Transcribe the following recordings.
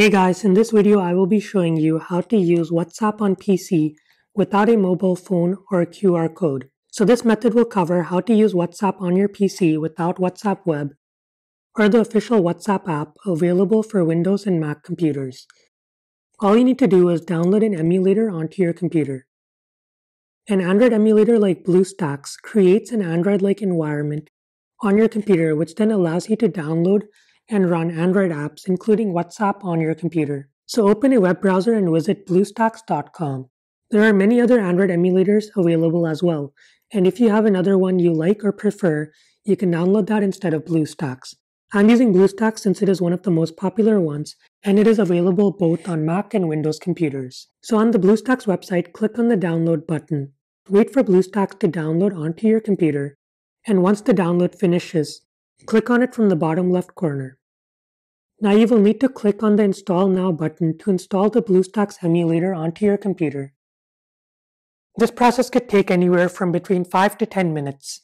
Hey guys, in this video I will be showing you how to use WhatsApp on PC without a mobile phone or a QR code. So this method will cover how to use WhatsApp on your PC without WhatsApp Web or the official WhatsApp app available for Windows and Mac computers. All you need to do is download an emulator onto your computer. An Android emulator like BlueStacks creates an Android-like environment on your computer which then allows you to download and run Android apps, including WhatsApp, on your computer. So open a web browser and visit bluestacks.com. There are many other Android emulators available as well, and if you have another one you like or prefer, you can download that instead of BlueStacks. I'm using BlueStacks since it is one of the most popular ones, and it is available both on Mac and Windows computers. So on the BlueStacks website, click on the download button. Wait for BlueStacks to download onto your computer, and once the download finishes, click on it from the bottom left corner. Now you will need to click on the Install Now button to install the BlueStacks emulator onto your computer. This process could take anywhere from between 5 to 10 minutes.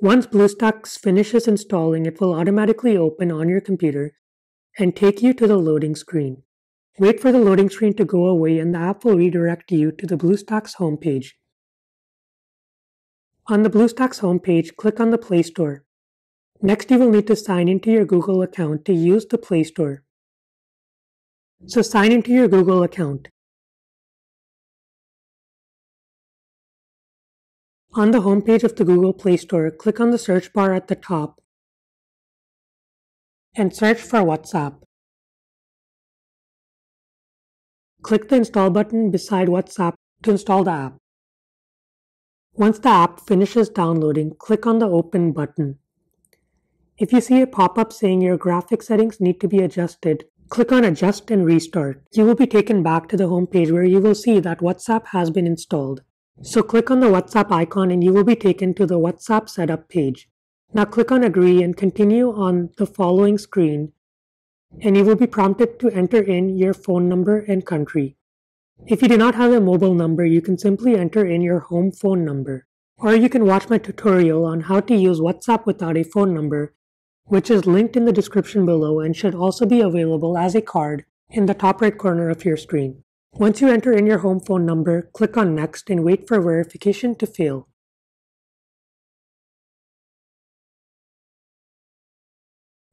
Once BlueStacks finishes installing, it will automatically open on your computer and take you to the loading screen. Wait for the loading screen to go away and the app will redirect you to the BlueStacks homepage. On the BlueStacks homepage, click on the Play Store. Next, you will need to sign into your Google account to use the Play Store. So sign into your Google account. On the homepage of the Google Play Store, click on the search bar at the top and search for WhatsApp. Click the Install button beside WhatsApp to install the app. Once the app finishes downloading, click on the Open button. If you see a pop-up saying your graphic settings need to be adjusted, click on Adjust and Restart. You will be taken back to the home page where you will see that WhatsApp has been installed. So click on the WhatsApp icon and you will be taken to the WhatsApp setup page. Now click on Agree and continue on the following screen, and you will be prompted to enter in your phone number and country. If you do not have a mobile number, you can simply enter in your home phone number. Or you can watch my tutorial on how to use WhatsApp without a phone number, which is linked in the description below and should also be available as a card in the top right corner of your screen. Once you enter in your home phone number, click on Next and wait for verification to fail.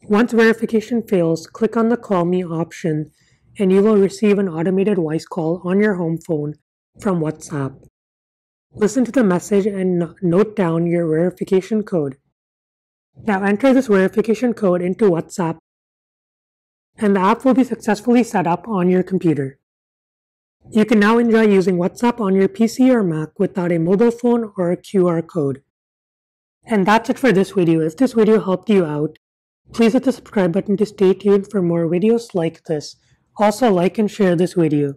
Once verification fails, click on the Call Me option and you will receive an automated voice call on your home phone from WhatsApp. Listen to the message and note down your verification code. Now enter this verification code into WhatsApp and the app will be successfully set up on your computer. You can now enjoy using WhatsApp on your PC or Mac without a mobile phone or a QR code. And that's it for this video. If this video helped you out, please hit the subscribe button to stay tuned for more videos like this. Also, like and share this video.